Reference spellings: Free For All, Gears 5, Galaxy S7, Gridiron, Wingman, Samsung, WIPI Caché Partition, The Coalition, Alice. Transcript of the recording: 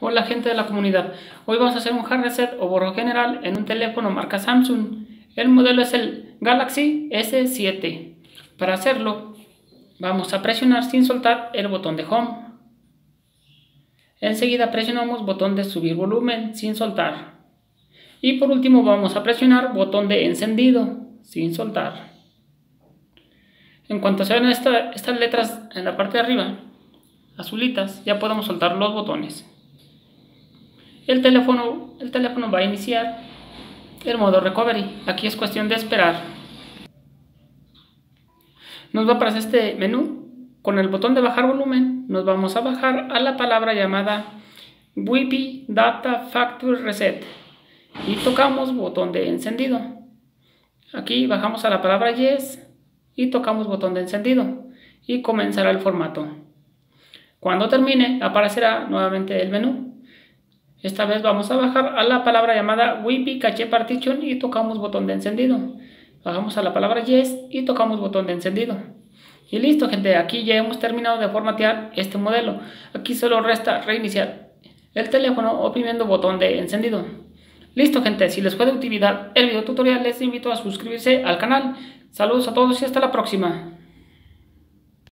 Hola gente de la comunidad, hoy vamos a hacer un hard reset o borrón general en un teléfono marca Samsung. El modelo es el Galaxy S7. Para hacerlo vamos a presionar sin soltar el botón de Home. Enseguida presionamos botón de subir volumen sin soltar. Y por último vamos a presionar botón de encendido sin soltar. En cuanto se ven estas letras en la parte de arriba, azulitas, ya podemos soltar los botones. El teléfono va a iniciar el modo recovery. Aquí es cuestión de esperar. Nos va a aparecer este menú. Con el botón de bajar volumen nos vamos a bajar a la palabra llamada WIPI Data Factory Reset y tocamos botón de encendido. Aquí bajamos a la palabra Yes y tocamos botón de encendido y comenzará el formato. Cuando termine aparecerá nuevamente el menú. Esta vez vamos a bajar a la palabra llamada WIPI Caché Partition y tocamos botón de encendido. Bajamos a la palabra Yes y tocamos botón de encendido. Y listo gente, aquí ya hemos terminado de formatear este modelo. Aquí solo resta reiniciar el teléfono oprimiendo botón de encendido. Listo gente, si les fue de utilidad el video tutorial, les invito a suscribirse al canal. Saludos a todos y hasta la próxima.